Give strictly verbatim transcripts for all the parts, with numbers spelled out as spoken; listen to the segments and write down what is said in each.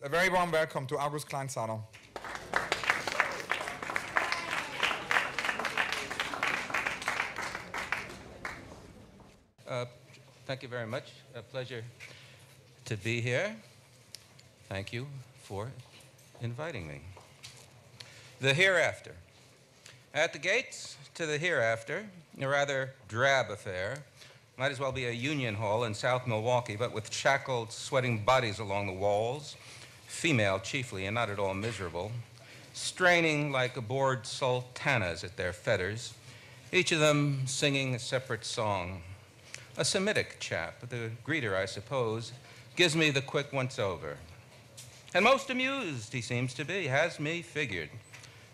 A very warm welcome to August Kleinzahler. Uh, thank you very much. A pleasure to be here. Thank you for inviting me. The hereafter. At the gates to the hereafter, a rather drab affair. Might as well be a union hall in South Milwaukee, but with shackled, sweating bodies along the walls. Female chiefly, and not at all miserable, straining like bored sultanas at their fetters, each of them singing a separate song. A Semitic chap, the greeter, I suppose, gives me the quick once-over. And most amused he seems to be, has me figured.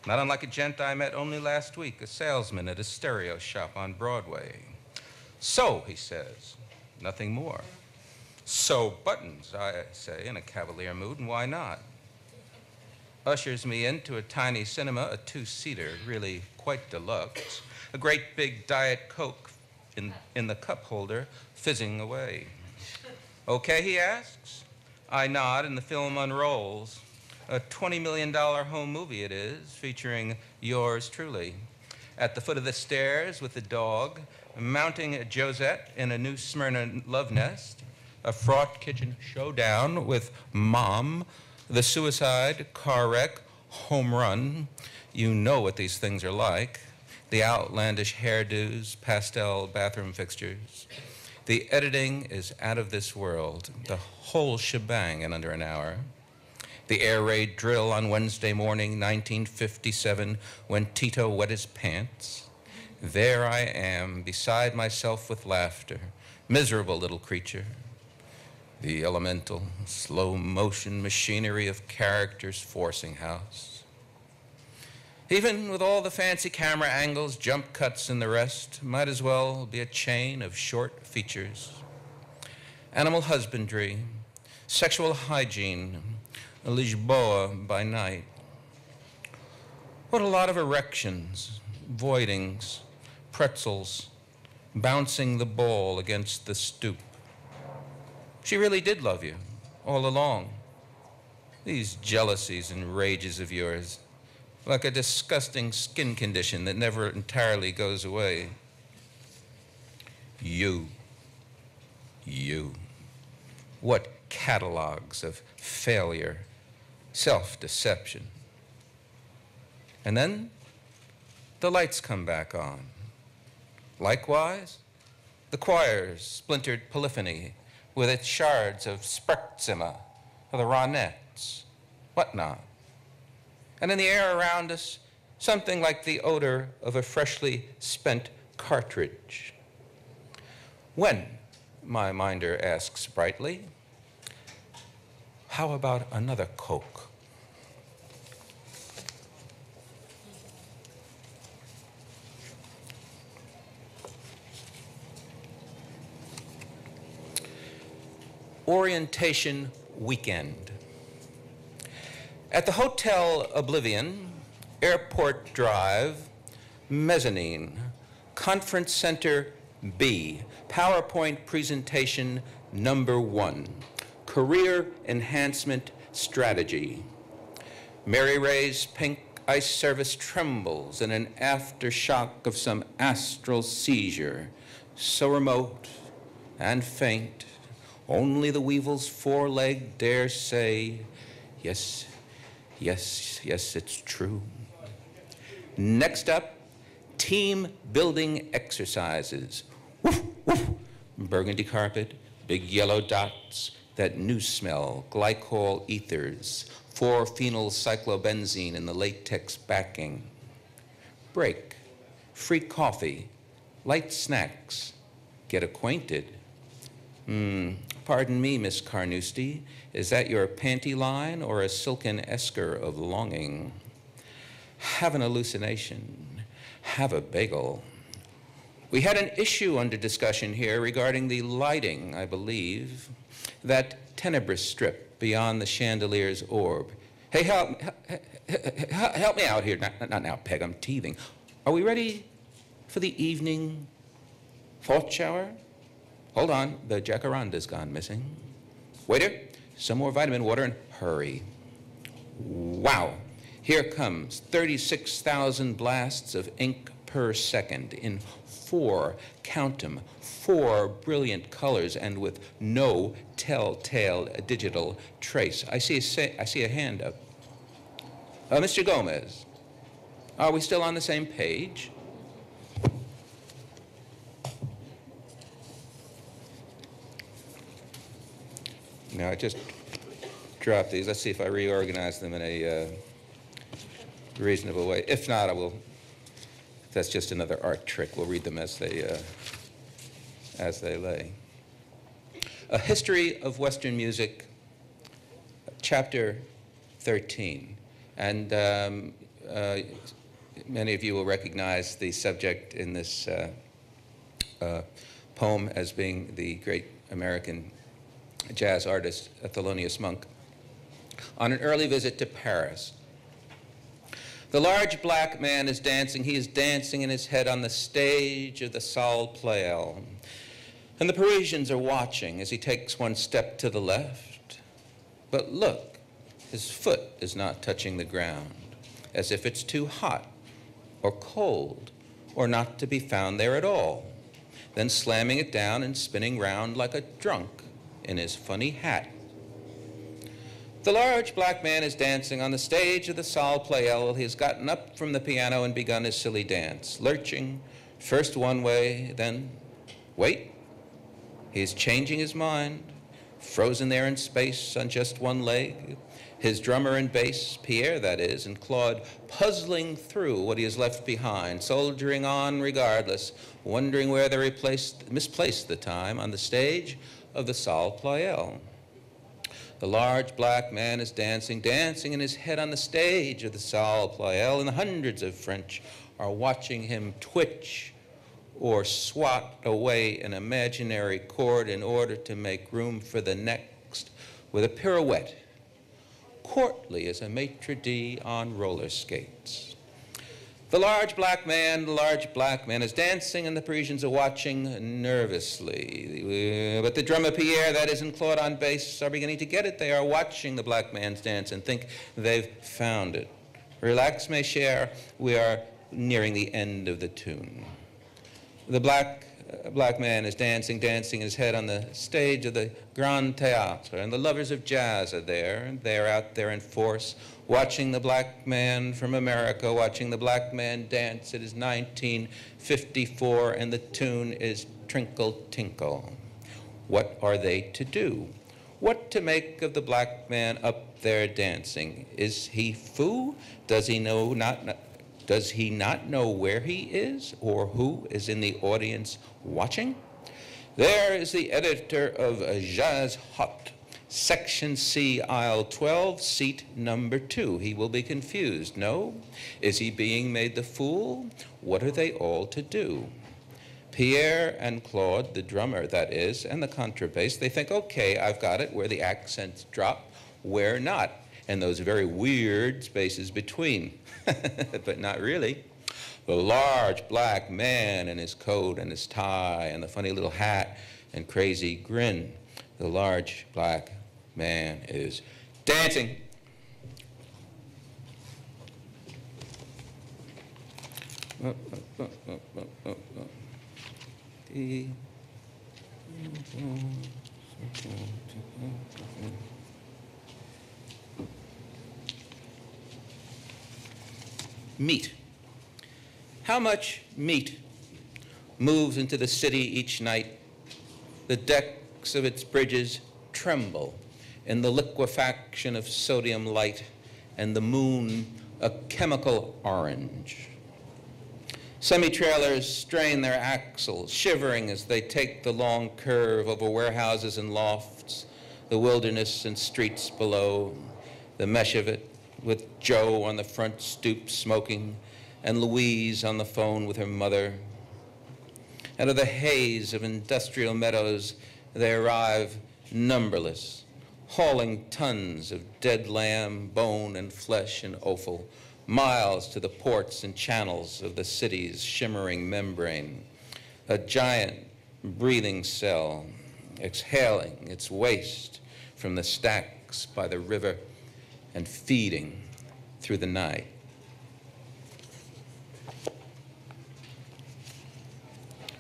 Not unlike a gent I met only last week, a salesman at a stereo shop on Broadway. So, he says, nothing more. So buttons, I say, in a cavalier mood, and why not? Ushers me into a tiny cinema, a two-seater, really quite deluxe, a great big Diet Coke in, in the cup holder, fizzing away. Okay, he asks. I nod, and the film unrolls. A twenty million dollar home movie it is, featuring yours truly. At the foot of the stairs with the dog, mounting Josette in a new Smyrna love nest, a fraught kitchen showdown with mom, the suicide, car wreck, home run. You know what these things are like. The outlandish hairdos, pastel bathroom fixtures. The editing is out of this world. The whole shebang in under an hour. The air raid drill on Wednesday morning, nineteen fifty-seven, when Tito wet his pants. There I am, beside myself with laughter. Miserable little creature. The elemental, slow-motion machinery of characters forcing house. Even with all the fancy camera angles, jump cuts, and the rest, might as well be a chain of short features. Animal husbandry, sexual hygiene, Lisboa by night. What a lot of erections, voidings, pretzels, bouncing the ball against the stoop. She really did love you, all along. These jealousies and rages of yours, like a disgusting skin condition that never entirely goes away. You, you. What catalogs of failure, self-deception. And then the lights come back on. Likewise, the choir's splintered polyphony with its shards of Sprechzimmer, or the Ronettes, whatnot. And in the air around us, something like the odor of a freshly spent cartridge. When, my minder asks brightly, how about another Coke? Orientation weekend. At the Hotel Oblivion, Airport Drive, Mezzanine, Conference Center B, PowerPoint presentation number one, Career Enhancement Strategy. Mary Ray's pink ice service trembles in an aftershock of some astral seizure, so remote and faint, only the weevil's foreleg dare say, yes, yes, yes, it's true. Next up, team building exercises. Woof, woof, burgundy carpet, big yellow dots, that new smell, glycol ethers, four-phenylcyclobenzene in the latex backing. Break, free coffee, light snacks, get acquainted. Hmm, pardon me, Miss Carnoustie, is that your panty line or a silken esker of longing? Have an hallucination, have a bagel. We had an issue under discussion here regarding the lighting, I believe, that tenebrous strip beyond the chandelier's orb. Hey, help, help, help me out here. Not, not now, Peg, I'm teething. Are we ready for the evening thought shower? Hold on, the jacaranda's gone missing. Waiter, some more vitamin water and hurry. Wow! Here comes thirty-six thousand blasts of ink per second in four, count them, four brilliant colors and with no telltale digital trace. I see a, I see a hand up. Uh, Mister Gomez, are we still on the same page? No, I just dropped these. Let's see if I reorganize them in a uh, reasonable way. If not, I will. That's just another art trick. We'll read them as they uh, as they lay. A History of Western Music, Chapter thirteen, and um, uh, many of you will recognize the subject in this uh, uh, poem as being the great American jazz artist Thelonious Monk. On an early visit to Paris, the large black man is dancing. He is dancing in his head on the stage of the Salle Pleyel. And the Parisians are watching as he takes one step to the left. But look, his foot is not touching the ground, as if it's too hot or cold or not to be found there at all. Then slamming it down and spinning round like a drunk in his funny hat. The large black man is dancing on the stage of the Salle Pleyel. He has gotten up from the piano and begun his silly dance, lurching first one way, then wait. He is changing his mind, frozen there in space on just one leg. His drummer and bass, Pierre that is, and Claude, puzzling through what he has left behind, soldiering on regardless, wondering where they replaced, misplaced the time on the stage of the Salle Pleyel. The large black man is dancing, dancing in his head on the stage of the Salle Pleyel, and hundreds of French are watching him twitch or swat away an imaginary chord in order to make room for the next with a pirouette, courtly as a maitre d' on roller skates. The large black man, the large black man is dancing, and the Parisians are watching nervously. But the drummer Pierre, that is, and Claude on bass are beginning to get it. They are watching the black man's dance and think they've found it. Relax, mes chers, we are nearing the end of the tune. The black, uh, black man is dancing, dancing his head on the stage of the Grand Theatre, and the lovers of jazz are there, and they're out there in force, watching the black man from America, watching the black man dance. It is nineteen fifty-four, and the tune is Trinkle Tinkle. What are they to do? What to make of the black man up there dancing? Is he foo? Does he know not... not Does he not know where he is or who is in the audience watching? There is the editor of Jazz Hot, Section C, aisle twelve, seat number two. He will be confused. No? Is he being made the fool? What are they all to do? Pierre and Claude, the drummer that is, and the contrabass, they think, okay, I've got it, where the accents drop, where not, and those very weird spaces between. But not really. The large black man in his coat and his tie and the funny little hat and crazy grin. The large black man is dancing. Oh, oh, oh, oh, oh, oh. The... Meat. How much meat moves into the city each night? The decks of its bridges tremble in the liquefaction of sodium light, and the moon a chemical orange. Semi-trailers strain their axles, shivering as they take the long curve over warehouses and lofts, the wilderness and streets below, the mesh of it, with Joe on the front stoop smoking, and Louise on the phone with her mother. Out of the haze of industrial meadows, they arrive numberless, hauling tons of dead lamb, bone and flesh and offal, miles to the ports and channels of the city's shimmering membrane, a giant breathing cell exhaling its waste from the stack rocks by the river and feeding through the night.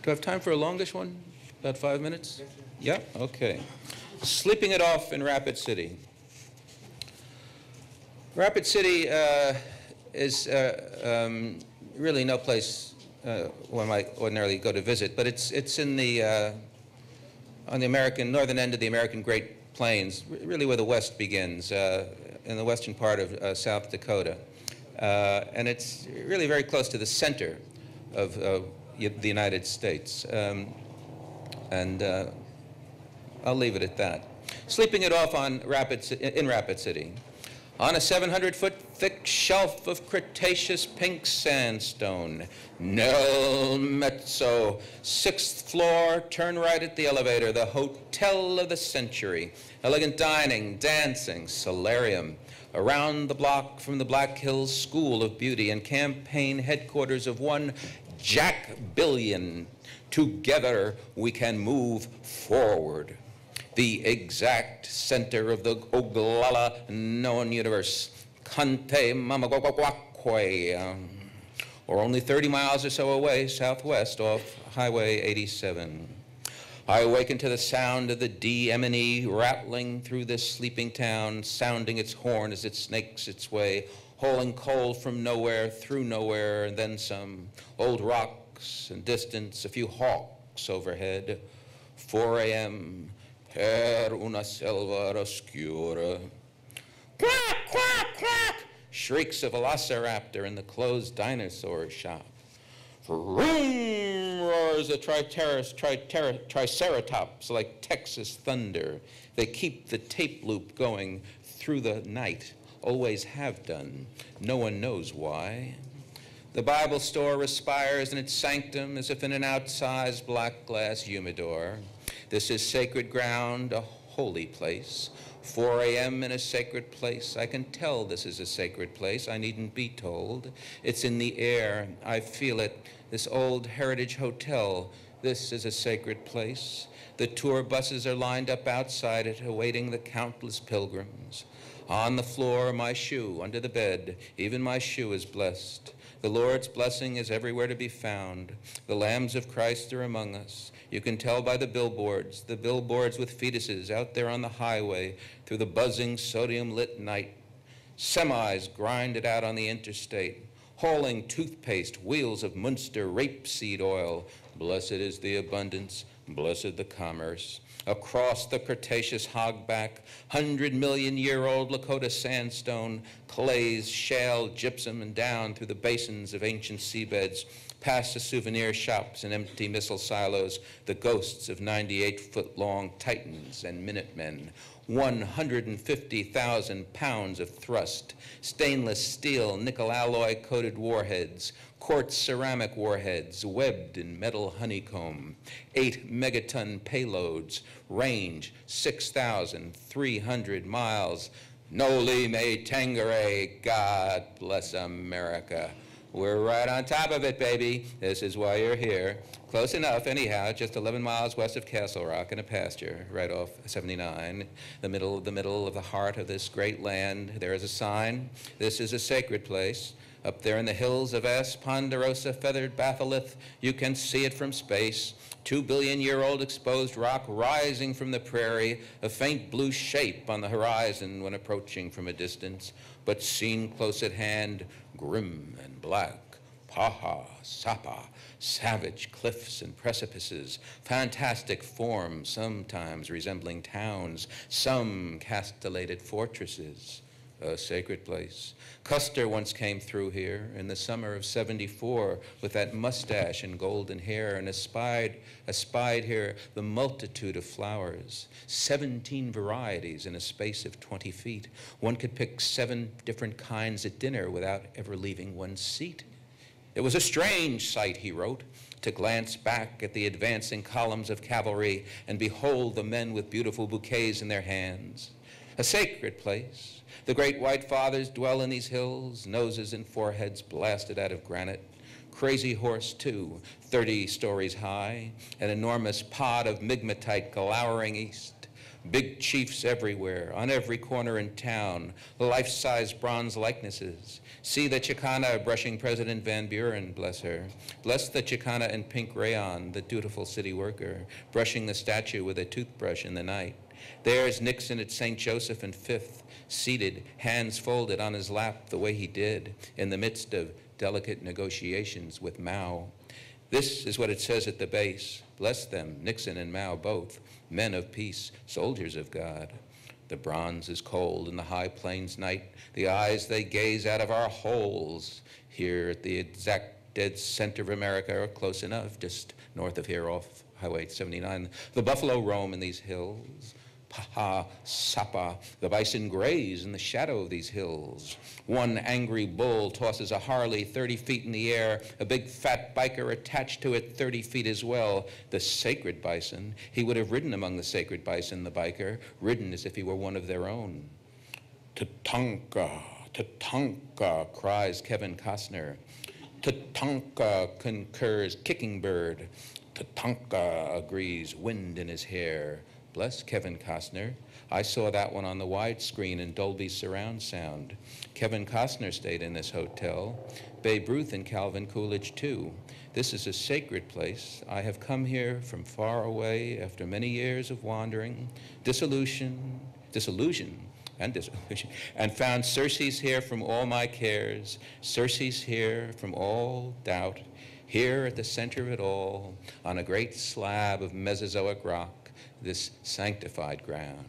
Do I have time for a longish one? About five minutes? Yeah, okay. Sleeping it off in Rapid City. Rapid City uh, is uh, um, really no place uh, one might ordinarily go to visit, but it's it's in the uh, on the American northern end of the American Great Plains, really where the West begins, uh, in the western part of uh, South Dakota, uh, and it's really very close to the center of uh, the United States, um, and uh, I'll leave it at that. Sleeping it off on Rapid in Rapid City. On a seven hundred foot thick shelf of Cretaceous pink sandstone, Nel Mezzo, sixth floor, turn right at the elevator, the hotel of the century, elegant dining, dancing, solarium, around the block from the Black Hills School of Beauty and campaign headquarters of one Jack Billion. Together we can move forward. The exact center of the Oglala known universe, Kante Mamagwakwe, um, or only thirty miles or so away southwest off Highway eighty-seven. I awaken to the sound of the D M and E rattling through this sleeping town, sounding its horn as it snakes its way, hauling coal from nowhere, through nowhere, and then some. Old rocks and distance, a few hawks overhead, four A M, per una selva oscura. Quack, quack, quack! Shrieks of a velociraptor in the closed dinosaur shop. Vroom! Roars a triteris, triteris, triceratops like Texas thunder. They keep the tape loop going through the night. Always have done. No one knows why. The Bible store respires in its sanctum as if in an outsized black glass humidor. This is sacred ground, a holy place. four A M in a sacred place. I can tell this is a sacred place. I needn't be told. It's in the air. I feel it. This old heritage hotel. This is a sacred place. The tour buses are lined up outside it, awaiting the countless pilgrims. On the floor, my shoe, under the bed. Even my shoe is blessed. The Lord's blessing is everywhere to be found. The lambs of Christ are among us. You can tell by the billboards, the billboards with fetuses out there on the highway through the buzzing sodium-lit night. Semis grind it out on the interstate, hauling toothpaste, wheels of Munster rapeseed oil. Blessed is the abundance, blessed the commerce. Across the Cretaceous hogback, hundred million year old Lakota sandstone, clays, shale, gypsum, and down through the basins of ancient seabeds, past the souvenir shops and empty missile silos, the ghosts of ninety-eight foot long titans and minutemen, one hundred fifty thousand pounds of thrust, stainless steel, nickel alloy coated warheads, quartz ceramic warheads, webbed in metal honeycomb, eight megaton payloads, range six thousand three hundred miles. Noli me tangere, God bless America. We're right on top of it, baby. This is why you're here. Close enough, anyhow, just eleven miles west of Castle Rock in a pasture, right off seventy-nine, the middle of the middle of the heart of this great land. There is a sign. This is a sacred place. Up there in the hills of S, Ponderosa, feathered batholith, you can see it from space. Two billion year old exposed rock rising from the prairie, a faint blue shape on the horizon when approaching from a distance, but seen close at hand, grim and black, paha sapa, savage cliffs and precipices, fantastic forms, sometimes resembling towns, some castellated fortresses. A sacred place. Custer once came through here in the summer of seventy-four with that mustache and golden hair and espied, espied here the multitude of flowers, seventeen varieties in a space of twenty feet. One could pick seven different kinds at dinner without ever leaving one's seat. It was a strange sight, he wrote, to glance back at the advancing columns of cavalry and behold the men with beautiful bouquets in their hands. A sacred place. The great white fathers dwell in these hills, noses and foreheads blasted out of granite. Crazy Horse, too, thirty stories high, an enormous pod of migmatite glowering east. Big chiefs everywhere, on every corner in town, life-size bronze likenesses. See the Chicana brushing President Van Buren, bless her. Bless the Chicana in pink rayon, the dutiful city worker, brushing the statue with a toothbrush in the night. There's Nixon at Saint Joseph and Fifth, seated, hands folded on his lap the way he did, in the midst of delicate negotiations with Mao. This is what it says at the base. Bless them, Nixon and Mao both, men of peace, soldiers of God. The bronze is cold in the high plains night, the eyes they gaze out of our holes. Here at the exact dead center of America, or close enough, just north of here off Highway seventy-nine, the buffalo roam in these hills. Paha sapa, the bison graze in the shadow of these hills. One angry bull tosses a Harley thirty feet in the air, a big fat biker attached to it thirty feet as well. The sacred bison, he would have ridden among the sacred bison, the biker, ridden as if he were one of their own. Tatanka, Tatanka, cries Kevin Costner. Tatanka, concurs Kicking Bird. Tatanka, agrees Wind in his hair. Bless Kevin Costner. I saw that one on the widescreen in Dolby surround sound. Kevin Costner stayed in this hotel. Babe Ruth and Calvin Coolidge too. This is a sacred place. I have come here from far away after many years of wandering, dissolution, disillusion, and disillusion, and found surcease here from all my cares, surcease here from all doubt, here at the center of it all, on a great slab of Mesozoic rock, this sanctified ground,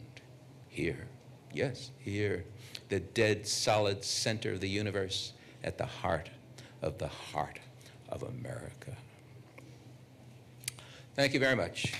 here, yes, here, the dead solid center of the universe, at the heart of the heart of America. Thank you very much.